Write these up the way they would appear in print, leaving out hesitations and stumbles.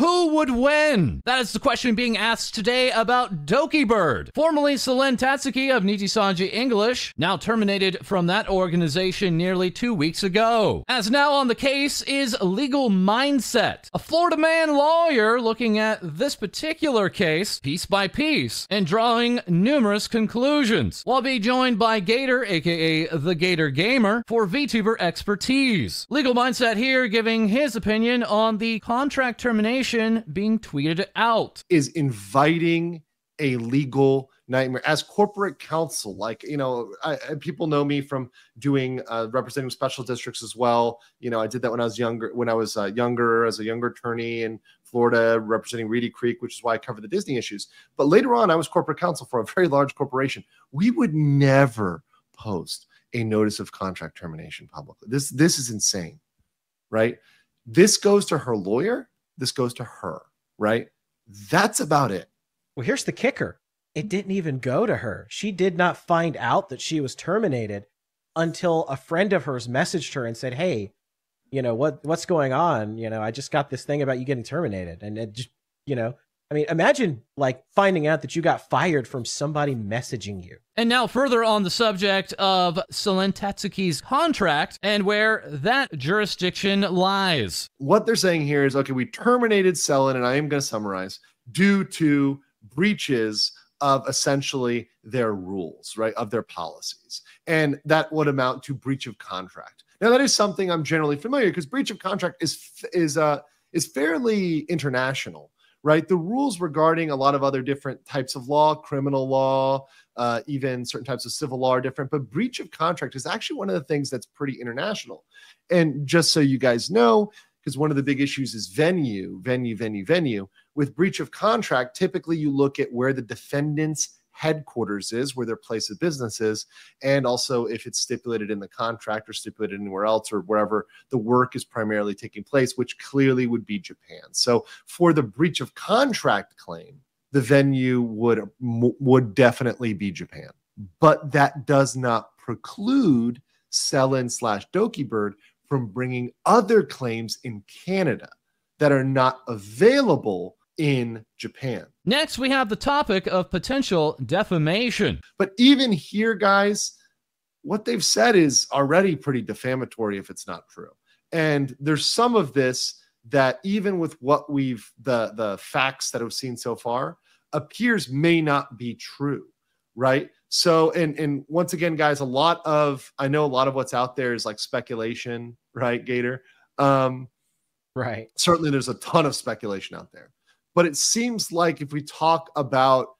Who would win? That is the question being asked today about Dokibird, formerly Selen Tatsuki of Nijisanji English, now terminated from that organization nearly 2 weeks ago. As now on the case is Legal Mindset, a Florida man lawyer looking at this particular case piece by piece and drawing numerous conclusions. We'll be joined by Gator, aka the Gator Gamer, for VTuber expertise. Legal Mindset here giving his opinion on the contract termination being tweeted out is inviting a legal nightmare. As corporate counsel, like, you know, people know me from doing representing special districts as well. You know, I did that when I was younger, as a younger attorney in Florida, representing Reedy Creek, which is why I covered the Disney issues. But later on, I was corporate counsel for a very large corporation. We would never post a notice of contract termination publicly. This is insane, right? This goes to her lawyer. This goes to her, right? That's about it. Well, here's the kicker. It didn't even go to her. She did not find out that she was terminated until a friend of hers messaged her and said, hey, you know, what's going on? You know, I just got this thing about you getting terminated. And it just, you know, I mean, imagine like finding out that you got fired from somebody messaging you. And now further on the subject of Selen Tatsuki's contract and where that jurisdiction lies. What they're saying here is, okay, we terminated Selen, and I am going to summarize, due to breaches of essentially their rules, right, of their policies. And that would amount to breach of contract. Now, that is something I'm generally familiar with because breach of contract is fairly international. Right, the rules regarding a lot of other different types of law, criminal law, even certain types of civil law are different, but breach of contract is actually one of the things that's pretty international. And just so you guys know, because one of the big issues is venue. With breach of contract, typically you look at where the defendant's headquarters is, where their place of business is, and also if it's stipulated in the contract or stipulated anywhere else or wherever the work is primarily taking place, which clearly would be Japan. So for the breach of contract claim, the venue would definitely be Japan. But that does not preclude Selen/Dokibird from bringing other claims in Canada that are not available in Japan. Next, we have the topic of potential defamation. But even here, guys, what they've said is already pretty defamatory if it's not true. And there's some of this that even with what we've, the facts that I've seen so far, appears may not be true, right? So, and once again, guys, I know a lot of what's out there is like speculation, right, Gator? Right. Certainly there's a ton of speculation out there. But it seems like if we talk about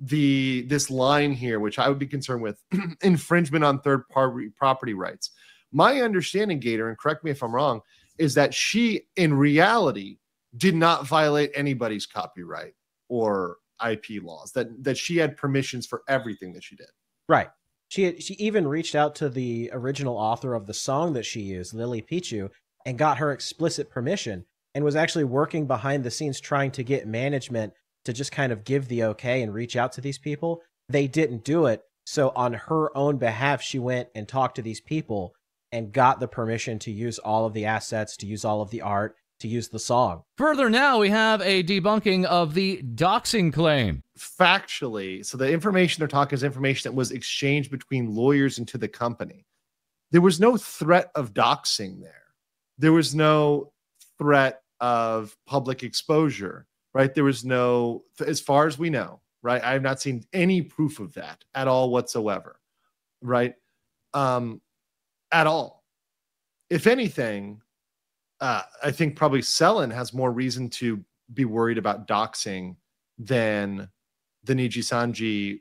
this line here, which I would be concerned with, infringement on third party property rights. My understanding, Gator, and correct me if I'm wrong, is that she, in reality, did not violate anybody's copyright or IP laws, that she had permissions for everything that she did. Right. She even reached out to the original author of the song that she used, Lily Pichu, and got her explicit permission. And was actually working behind the scenes trying to get management to just kind of give the okay and reach out to these people. They didn't do it. So on her own behalf, she went and talked to these people and got the permission to use all of the assets, to use all of the art, to use the song. Further now, we have a debunking of the doxing claim. Factually, so the information they're talking is information that was exchanged between lawyers and to the company. There was no threat of doxing there. There was no threat of public exposure, right? There was no, as far as we know, right? I have not seen any proof of that at all whatsoever, right? At all. If anything, I think probably Selen has more reason to be worried about doxing than the Nijisanji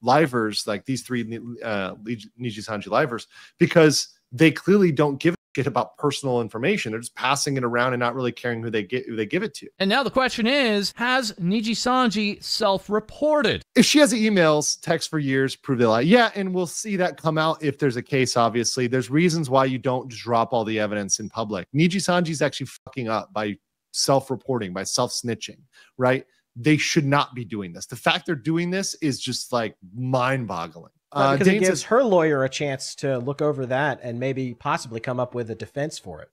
livers, like these three Nijisanji livers, because they clearly don't give about personal information. They're just passing it around and not really caring who they give it to. And now the question is, has Nijisanji self-reported? If she has emails, texts for years, prove they lie. Yeah, and we'll see that come out if there's a case, obviously. There's reasons why you don't just drop all the evidence in public. Nijisanji's actually fucking up by self-reporting, by self-snitching, right? They should not be doing this. The fact they're doing this is just like mind-boggling. Because it gives her lawyer a chance to look over that and maybe possibly come up with a defense for it.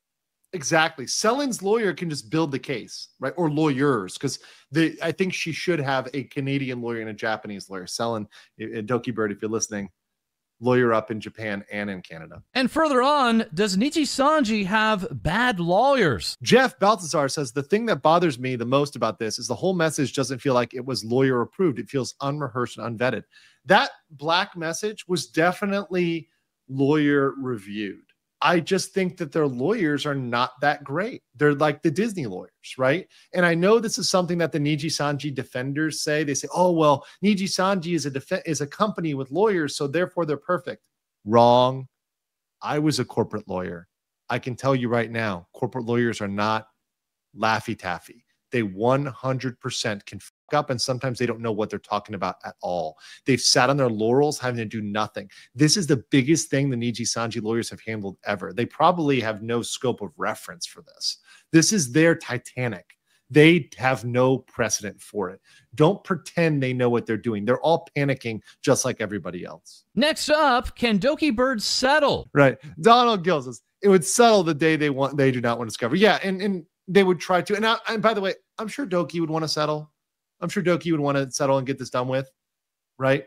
Exactly. Selen's lawyer can just build the case, right? Or lawyers, because I think she should have a Canadian lawyer and a Japanese lawyer. Selen, Dokibird, if you're listening, lawyer up in Japan and in Canada. And further on, does Nijisanji have bad lawyers? Jeff Balthazar says, the thing that bothers me the most about this is the whole message doesn't feel like it was lawyer approved. It feels unrehearsed and unvetted. That black message was definitely lawyer reviewed. I just think that their lawyers are not that great. They're like the Disney lawyers, right? And I know this is something that the Nijisanji defenders say. They say, oh, well, Nijisanji is a company with lawyers, so therefore they're perfect. Wrong. I was a corporate lawyer. I can tell you right now, corporate lawyers are not laffy-taffy. They 100% can fuck up, and sometimes they don't know what they're talking about at all. They've sat on their laurels having to do nothing. This is the biggest thing the Nijisanji lawyers have handled ever. They probably have no scope of reference for this. This is their Titanic. They have no precedent for it. Don't pretend they know what they're doing. They're all panicking just like everybody else. Next up, can Dokibird settle? Right. Donald Gill says, it would settle the day they do not want to discover. Yeah, and they would try to. And by the way, I'm sure Doki would want to settle. I'm sure Doki would want to settle and get this done with, right?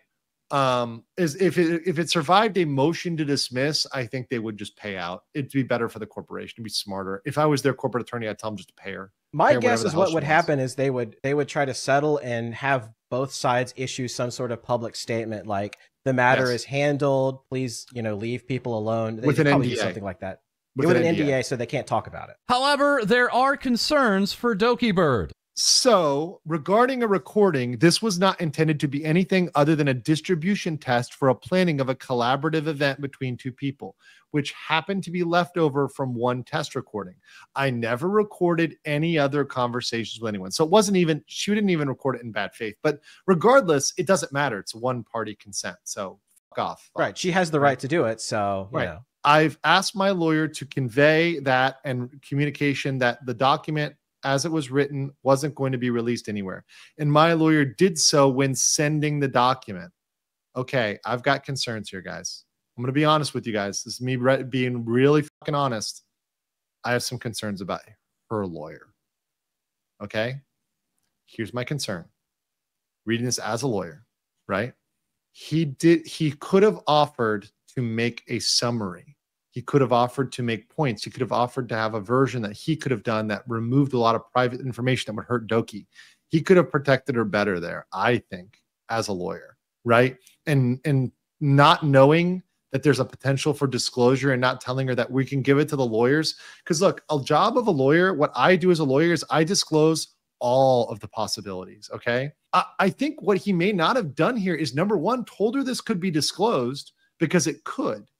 If it survived a motion to dismiss, I think they would just pay out. It'd be better for the corporation. It'd be smarter. If I was their corporate attorney, I'd tell them just to pay her. My guess is what would happen is they would try to settle and have both sides issue some sort of public statement like the matter is handled. Please, leave people alone. With an NDA, something like that. With an NDA, so they can't talk about it. However, there are concerns for Dokibird. So, regarding a recording, this was not intended to be anything other than a distribution test for a planning of a collaborative event between two people, which happened to be left over from one test recording. I never recorded any other conversations with anyone. So, she didn't even record it in bad faith. But regardless, it doesn't matter. It's one-party consent. So, fuck off. Right. She has the right to do it. So, you know. I've asked my lawyer to convey that and communication that the document as it was written wasn't going to be released anywhere. And my lawyer did so when sending the document. Okay, I've got concerns here, guys. I'm going to be honest with you guys. This is me being really fucking honest. I have some concerns about her lawyer. Okay? Here's my concern. Reading this as a lawyer, right? He could have offered to make a summary. He could have offered to make points. He could have offered to have a version that he could have done that removed a lot of private information that would hurt Doki. He could have protected her better there, I think, as a lawyer, right? And not knowing that there's a potential for disclosure and not telling her that we can give it to the lawyers. Because look, a job of a lawyer, what I do as a lawyer is I disclose all of the possibilities, okay? I think what he may not have done here is, number one, told her this could be disclosed, because it could,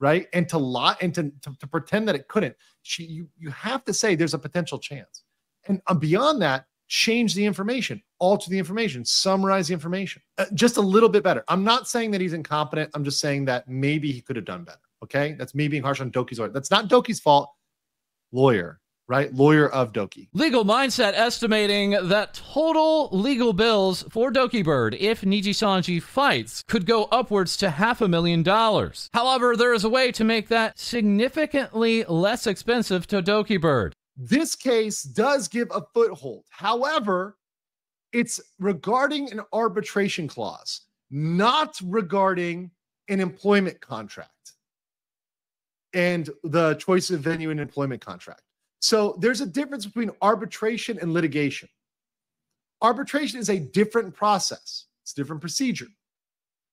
right? And to lie and to pretend that it couldn't, you have to say there's a potential chance. And beyond that, change the information, alter the information, summarize the information, just a little bit better. I'm not saying that he's incompetent. I'm just saying that maybe he could have done better, okay? That's me being harsh on Doki's lawyer. That's not Doki's fault. Lawyer, right? Lawyer of Doki. Legal Mindset estimating that total legal bills for Dokibird, if Nijisanji fights, could go upwards to $500,000. However, there is a way to make that significantly less expensive to Dokibird. This case does give a foothold. However, it's regarding an arbitration clause, not regarding an employment contract and the choice of venue and employment contract. So there's a difference between arbitration and litigation. Arbitration is a different process. It's a different procedure.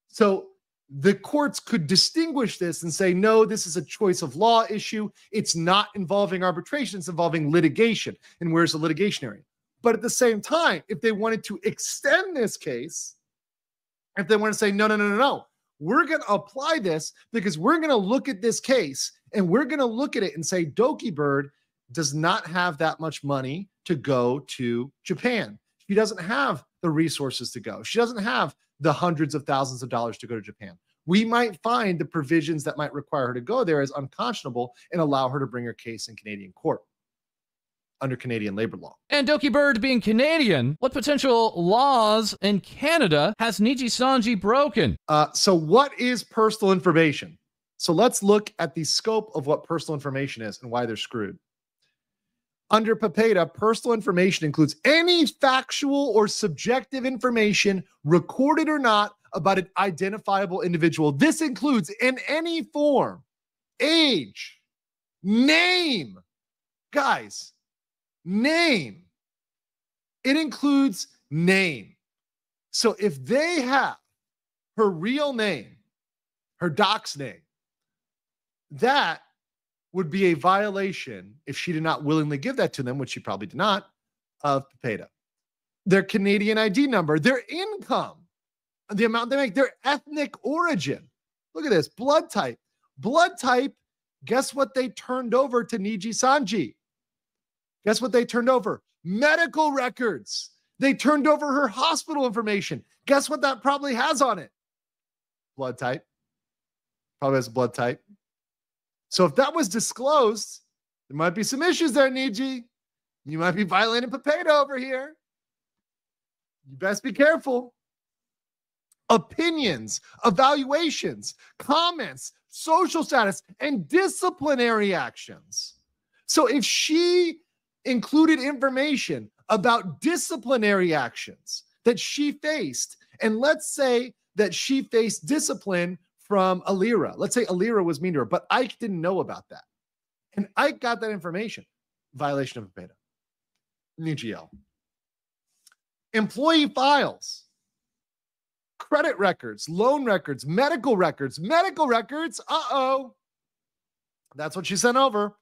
So the courts could distinguish this and say, no, this is a choice of law issue. It's not involving arbitration. It's involving litigation. And where's the litigation area? But at the same time, if they wanted to extend this case, if they want to say, no, we're going to apply this because we're going to look at this case and we're going to look at it and say, Dokibird does not have that much money to go to Japan. She doesn't have the resources to go. She doesn't have the hundreds of thousands of dollars to go to Japan. We might find the provisions that might require her to go there as unconscionable and allow her to bring her case in Canadian court under Canadian labor law. And Dokibird being Canadian, what potential laws in Canada has Nijisanji broken? So what is personal information? So let's look at the scope of what personal information is and why they're screwed. Under PIPEDA, personal information includes any factual or subjective information, recorded or not, about an identifiable individual. This includes, in any form, age, name. Guys, name. It includes name. So if they have her real name, her doc's name, that would be a violation if she did not willingly give that to them, which she probably did not, of PIPEDA. Their Canadian ID number, their income, the amount they make, their ethnic origin. Look at this, blood type. Blood type, guess what they turned over to Nijisanji? Guess what they turned over? Medical records. They turned over her hospital information. Guess what that probably has on it? Blood type. Probably has a blood type. So if that was disclosed, there might be some issues there, Niji. You might be violating PIPEDA over here. You best be careful. Opinions, evaluations, comments, social status, and disciplinary actions. So if she included information about disciplinary actions that she faced, and let's say that she faced discipline from Alira. Let's say Alira was mean to her, but Ike didn't know about that. And Ike got that information. Violation of PIPEDA. New GL. Employee files. Credit records, loan records, medical records, uh-oh. That's what she sent over.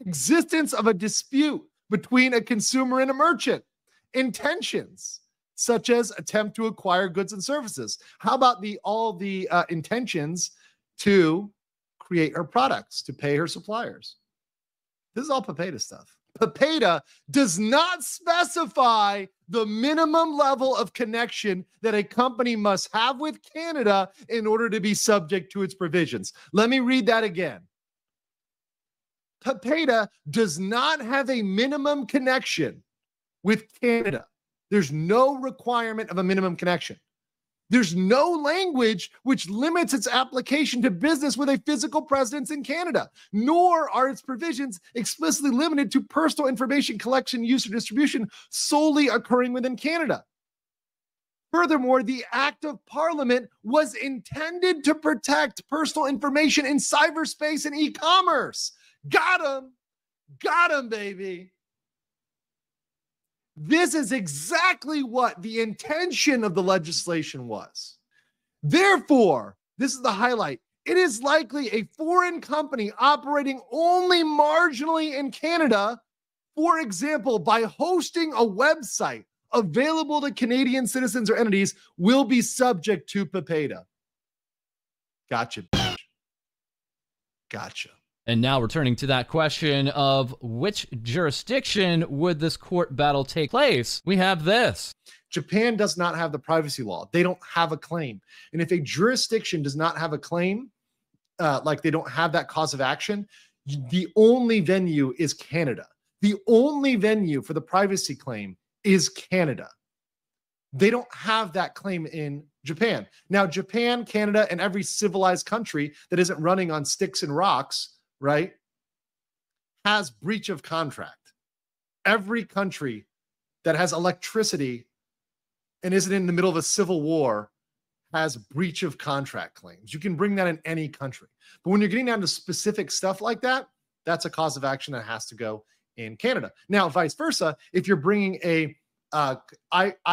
Existence of a dispute between a consumer and a merchant. Intentions, such as attempt to acquire goods and services. How about all the intentions to create her products, to pay her suppliers? This is all PIPEDA stuff. PIPEDA does not specify the minimum level of connection that a company must have with Canada in order to be subject to its provisions. Let me read that again. PIPEDA does not have a minimum connection with Canada. There's no requirement of a minimum connection. There's no language which limits its application to business with a physical presence in Canada, nor are its provisions explicitly limited to personal information collection, use, or distribution solely occurring within Canada. Furthermore, the Act of Parliament was intended to protect personal information in cyberspace and e-commerce. Got him, baby. This is exactly what the intention of the legislation was. Therefore, this is the highlight. It is likely a foreign company operating only marginally in Canada, for example, by hosting a website available to Canadian citizens or entities, will be subject to PIPEDA. Gotcha. Gotcha. And now returning to that question of which jurisdiction would this court battle take place, we have this. Japan does not have the privacy law. They don't have a claim. And if a jurisdiction does not have a claim, like they don't have that cause of action, the only venue is Canada. The only venue for the privacy claim is Canada. They don't have that claim in Japan. Now, Japan, Canada, and every civilized country that isn't running on sticks and rocks, right, has breach of contract. Every country that has electricity and isn't in the middle of a civil war has breach of contract claims. You can bring that in any country. But when you're getting down to specific stuff like that, that's a cause of action that has to go in Canada. Now, vice versa, if you're bringing a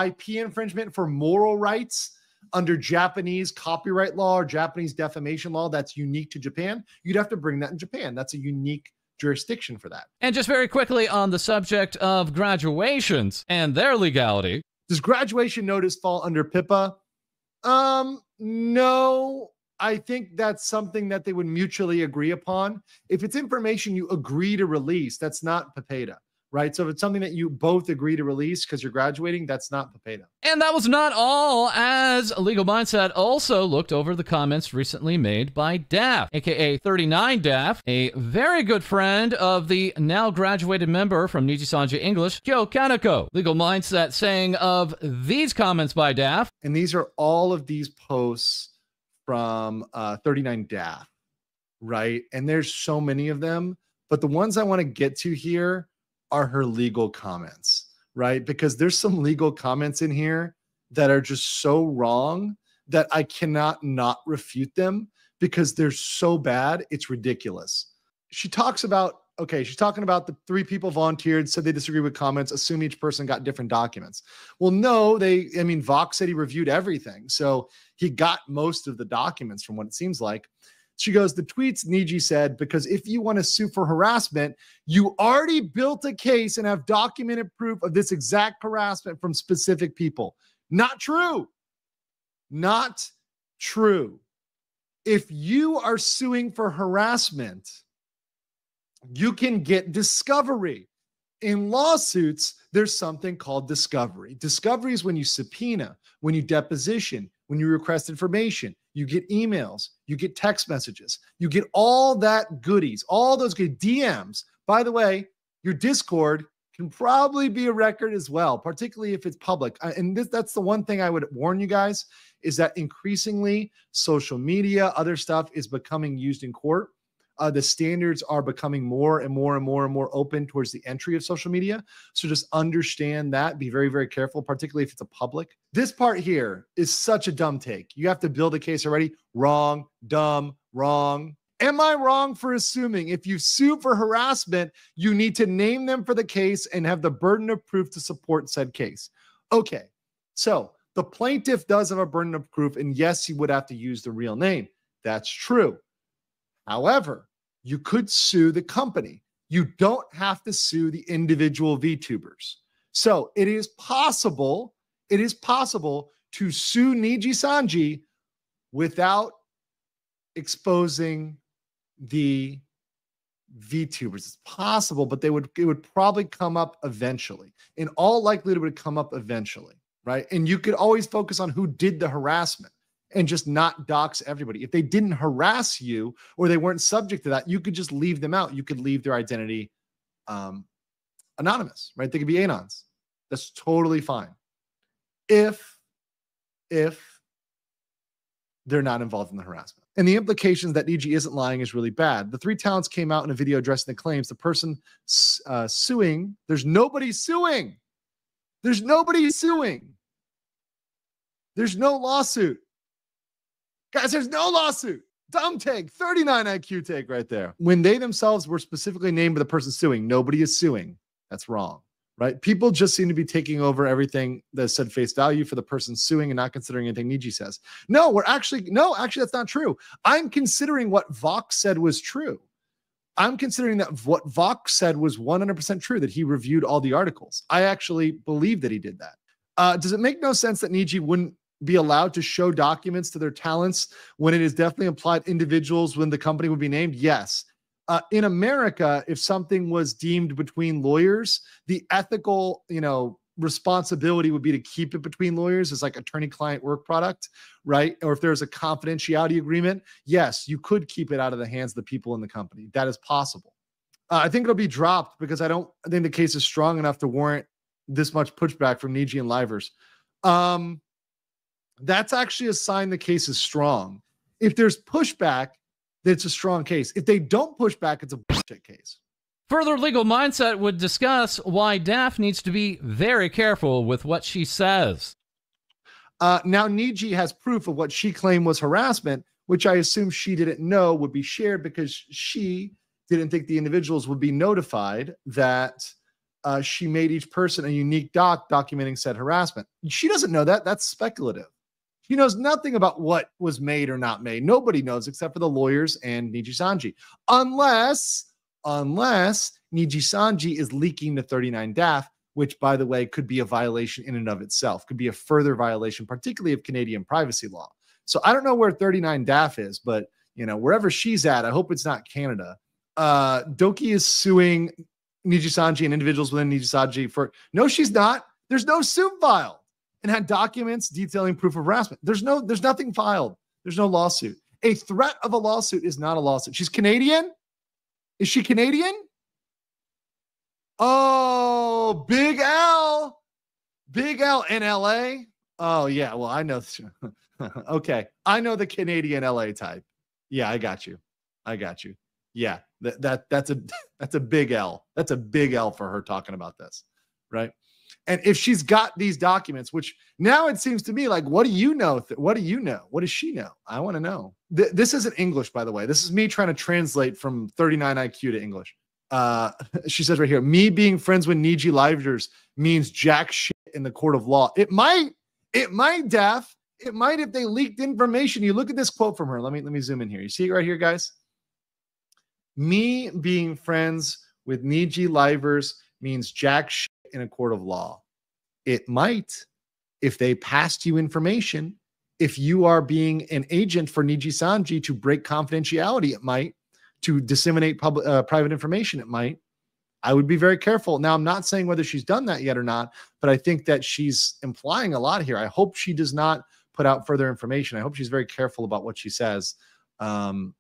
IP infringement for moral rights under Japanese copyright law or Japanese defamation law that's unique to Japan, you'd have to bring that in Japan. That's a unique jurisdiction for that. And just very quickly on the subject of graduations and their legality. Does graduation notice fall under PIPEDA? No, I think that's something that they would mutually agree upon. If it's information you agree to release, that's not PIPEDA. Right? So if it's something that you both agree to release because you're graduating, that's not PIPEDA. And that was not all, as Legal Mindset also looked over the comments recently made by Daph, aka 39daph, a very good friend of the now graduated member from Nijisanji English, Kyo Kaneko. Legal Mindset saying of these comments by Daph. And these are all of these posts from 39daph, right? And there's so many of them, but the ones I want to get to here are her legal comments, right? Because there's some legal comments in here that are just so wrong that I cannot not refute them because they're so bad, it's ridiculous. She talks about, okay, she's talking about the three people volunteered, said they disagree with comments, assume each person got different documents. Well, no, I mean, Vox said he reviewed everything. So he got most of the documents from what it seems like. She goes, the tweets Niji said, because if you want to sue for harassment, you already built a case and have documented proof of this exact harassment from specific people. Not true. Not true. If you are suing for harassment, you can get discovery. In lawsuits, there's something called discovery. Discovery is when you subpoena, when you deposition, when you request information, you get emails, you get text messages, you get all that goodies, all those good DMs. By the way, your Discord can probably be a record as well, particularly if it's public. And that's the one thing I would warn you guys is that increasingly social media, other stuff is becoming used in court. The standards are becoming more and more open towards the entry of social media. So just understand that. Be very, very careful, particularly if it's a public. This part here is such a dumb take. You have to build a case already. Wrong, dumb, wrong. Am I wrong for assuming if you sue for harassment, you need to name them for the case and have the burden of proof to support said case? Okay, so the plaintiff does have a burden of proof, and yes, he would have to use the real name. That's true. However, you could sue the company. You don't have to sue the individual VTubers. So it is possible to sue Nijisanji without exposing the VTubers. It's possible, but it would probably come up eventually. In all likelihood, it would come up eventually, right? And you could always focus on who did the harassment and just not dox everybody. If they didn't harass you or they weren't subject to that, you could just leave them out. You could leave their identity anonymous, right? They could be anons. That's totally fine. If they're not involved in the harassment. And the implications that Niji isn't lying is really bad. The three talents came out in a video addressing the claims. The person suing, there's nobody suing. There's nobody suing. There's no lawsuit. Guys, there's no lawsuit. Dumb take, 39 IQ take right there. When they themselves were specifically named by the person suing, nobody is suing. That's wrong, right? People just seem to be taking over everything that said face value for the person suing and not considering anything Niji says. No, actually, that's not true. I'm considering what Vox said was true. I'm considering that what Vox said was 100% true, that he reviewed all the articles. I actually believe that he did that. Does it make no sense that Niji wouldn't be allowed to show documents to their talents when it is definitely implied individuals when the company would be named? Yes. In America, if something was deemed between lawyers, the ethical, responsibility would be to keep it between lawyers as like attorney-client work product, right? Or if there's a confidentiality agreement, yes, you could keep it out of the hands of the people in the company. That is possible. I think it'll be dropped because I think the case is strong enough to warrant this much pushback from Niji and Livers. That's actually a sign the case is strong. If there's pushback, it's a strong case. If they don't push back, it's a bullshit case. Further, Legal Mindset would discuss why Daph needs to be very careful with what she says. Now, Niji has proof of what she claimed was harassment, which I assume she didn't know would be shared because she didn't think the individuals would be notified that she made each person a unique doc documenting said harassment. She doesn't know that. That's speculative. He knows nothing about what was made or not made. Nobody knows except for the lawyers and Nijisanji. Unless Nijisanji is leaking the 39daph, which, by the way, could be a violation in and of itself, could be a further violation, particularly of Canadian privacy law. So I don't know where 39daph is, but, wherever she's at, I hope it's not Canada. Doki is suing Nijisanji and individuals within Nijisanji for... No, she's not. There's no suit file. And had documents detailing proof of harassment. There's nothing filed. There's no lawsuit. A threat of a lawsuit is not a lawsuit. She's Canadian? Is she Canadian? Oh, Big Al. Big Al in LA. Oh, yeah. Well, I know. Okay. I know the Canadian LA type. Yeah, I got you. yeah, that's a big L. That's a big L for her talking about this, right? And if she's got these documents, which now it seems to me like, what do you know? What do you know? What does she know? I want to know. This isn't English, by the way. This is me trying to translate from 39 IQ to English. She says right here, me being friends with Niji Livers means jack shit in the court of law. It might, Daph. It might if they leaked information. You look at this quote from her. Let me zoom in here. You see it right here, guys? Me being friends with Niji Livers means jack shit in a court of law. It might if they passed you information. If you are being an agent for Nijisanji to break confidentiality, it might. To disseminate public private information, it might. I would be very careful. Now, I'm not saying whether she's done that yet or not, but I think that she's implying a lot here. I hope she does not put out further information. I hope she's very careful about what she says,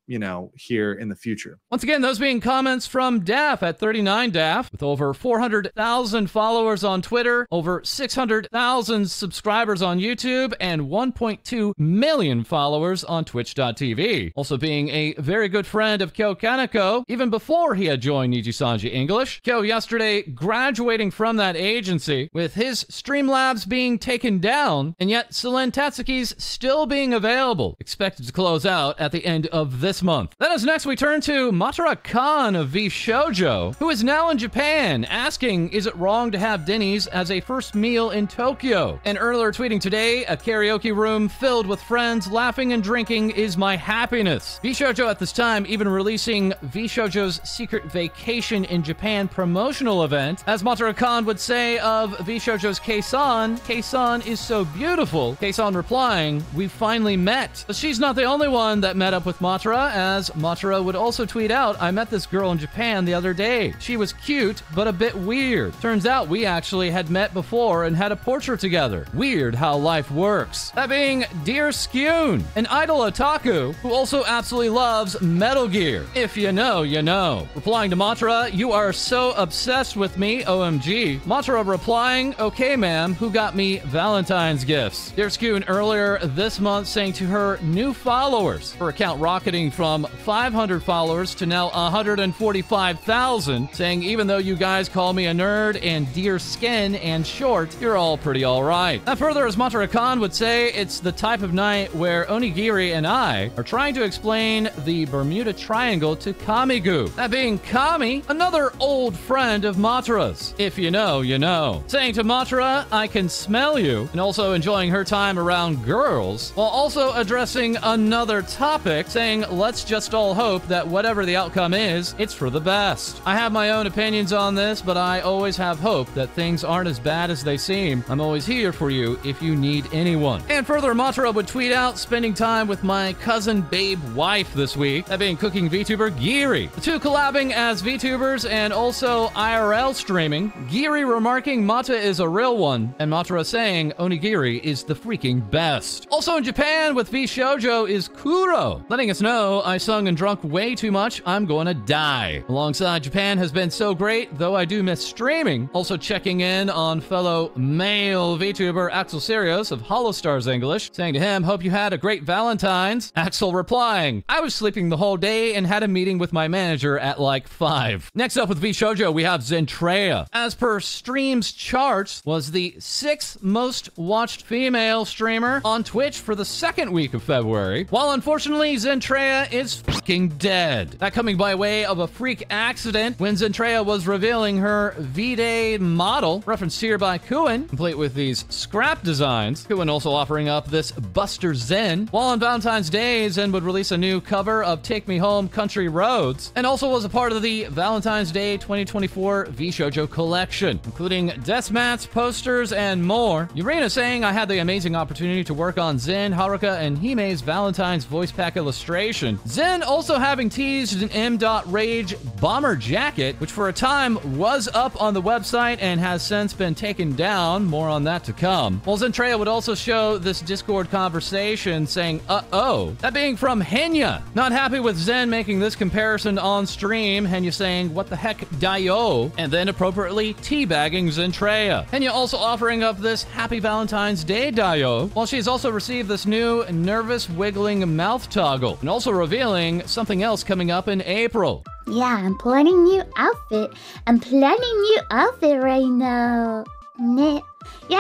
you know, here in the future. Once again, those being comments from Daph at 39daph, with over 400,000 followers on Twitter, over 600,000 subscribers on YouTube, and 1.2 million followers on Twitch.tv. Also being a very good friend of Kyo Kaneko, even before he had joined Nijisanji English. Kyo yesterday graduating from that agency, with his Streamlabs being taken down, and yet Selen Tatsuki's still being available, expected to close out at the end of this month. That is next, we turn to Matara Kan of VShojo, who is now in Japan, asking, is it wrong to have Denny's as a first meal in Tokyo? And earlier tweeting today, a karaoke room filled with friends laughing and drinking is my happiness. VShojo at this time even releasing VShojo's Secret Vacation in Japan promotional event. As Matara Kan would say of VShojo's Kaisan, Kaisan is so beautiful. Kaisan replying, we finally met. But she's not the only one that met up with Matara, as Matara would also tweet out, I met this girl in Japan the other day. She was cute, but a bit weird. Turns out we actually had met before and had a portrait together. Weird how life works. That being Dear Skoon, an idol otaku who also absolutely loves Metal Gear. If you know, you know. Replying to Matara, you are so obsessed with me, OMG. Matara replying, okay ma'am, who got me Valentine's gifts? Dear Skoon earlier this month saying to her new followers, her account rocketing from 500 followers to now 145,000, saying, even though you guys call me a nerd and deer skin and short, you're all pretty all right. Now further, as Matara Kan would say, it's the type of night where Onigiri and I are trying to explain the Bermuda Triangle to Kamigu. That being Kami, another old friend of Matara's. If you know, you know. Saying to Matara, I can smell you, and also enjoying her time around girls, while also addressing another topic, saying, let's just all hope that whatever the outcome is, it's for the best. I have my own opinions on this, but I always have hope that things aren't as bad as they seem. I'm always here for you if you need anyone. And further, Matara would tweet out, spending time with my cousin babe wife this week, that being cooking VTuber Giri. The two collabing as VTubers and also IRL streaming. Giri remarking Mata is a real one, and Matara saying Onigiri is the freaking best. Also in Japan with VShojo is Kuro, letting us know, I sung and drunk way too much, I'm going to die. Alongside Japan has been so great, though I do miss streaming. Also checking in on fellow male VTuber Axel Sirius of Holostars English, saying to him, hope you had a great Valentine's. Axel replying, I was sleeping the whole day and had a meeting with my manager at like 5. Next up with VShojo, we have Zentreya. As per Streams Charts, was the 6th most watched female streamer on Twitch for the 2nd week of February, while unfortunately, Zentreya is fucking dead. That coming by way of a freak accident when Zentreya was revealing her V-Day model, referenced here by Kuin, complete with these scrap designs. Kuin also offering up this Buster Zen. While on Valentine's Day, Zen would release a new cover of Take Me Home Country Roads, and also was a part of the Valentine's Day 2024 VShojo collection, including deathmats, posters, and more. Urena saying, I had the amazing opportunity to work on Zen, Haruka, and Hime's Valentine's voice pack illustration. Zen also having teased an M.Rage bomber jacket, which for a time was up on the website and has since been taken down. More on that to come. Well, Zentreya would also show this Discord conversation saying, uh-oh. That being from Henya. Not happy with Zen making this comparison on stream. Henya saying, what the heck, Dayo? And then appropriately teabagging Zentreya. Henya also offering up this Happy Valentine's Day, Dayo, while she's also received this new nervous wiggling mouth talk toggle, and also revealing something else coming up in April. Yeah, I'm planning new outfit. I'm planning new outfit right now. Yeah,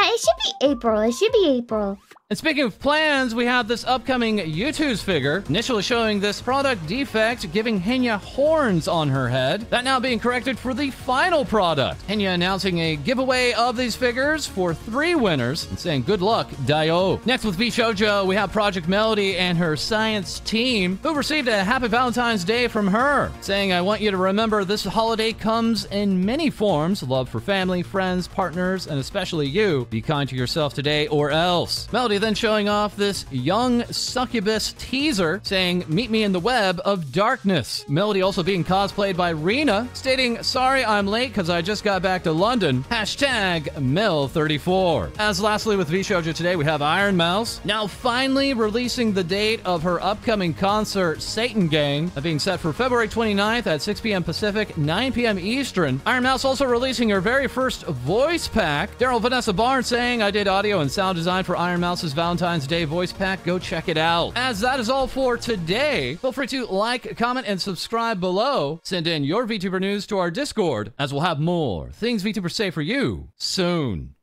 it should be April. It should be April. And speaking of plans, we have this upcoming U2's figure, initially showing this product defect, giving Henya horns on her head. That now being corrected for the final product. Henya announcing a giveaway of these figures for 3 winners and saying, good luck, Dayo. Next with VShojo, we have Project Melody and her science team, who received a happy Valentine's Day from her, saying, I want you to remember this holiday comes in many forms, love for family, friends, partners, and especially you. Be kind to yourself today or else. Melody then showing off this young succubus teaser, saying, meet me in the web of darkness. Melody also being cosplayed by Rena, stating, sorry I'm late because I just got back to London. #Mel34. As lastly with VShojo today, we have Iron Mouse, now finally releasing the date of her upcoming concert, Satan Gang, that being set for February 29th at 6 p.m. Pacific, 9 p.m. Eastern. Iron Mouse also releasing her very first voice pack. Daryl Vanessa Barnes saying, I did audio and sound design for Iron Mouse's Valentine's Day voice pack. Go check it out. As that is all for today, feel free to like, comment, and subscribe below. Send in your VTuber news to our Discord, as we'll have more things VTubers say for you soon.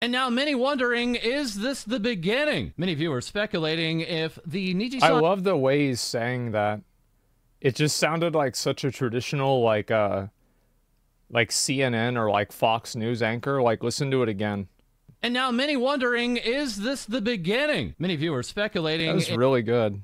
And now many wondering, is this the beginning? Many viewers speculating if the Nijisanji... I love the way he's saying that. It just sounded like such a traditional, like CNN or like Fox News anchor. Like, listen to it again. And now many wondering, is this the beginning? Many viewers speculating... That was really good.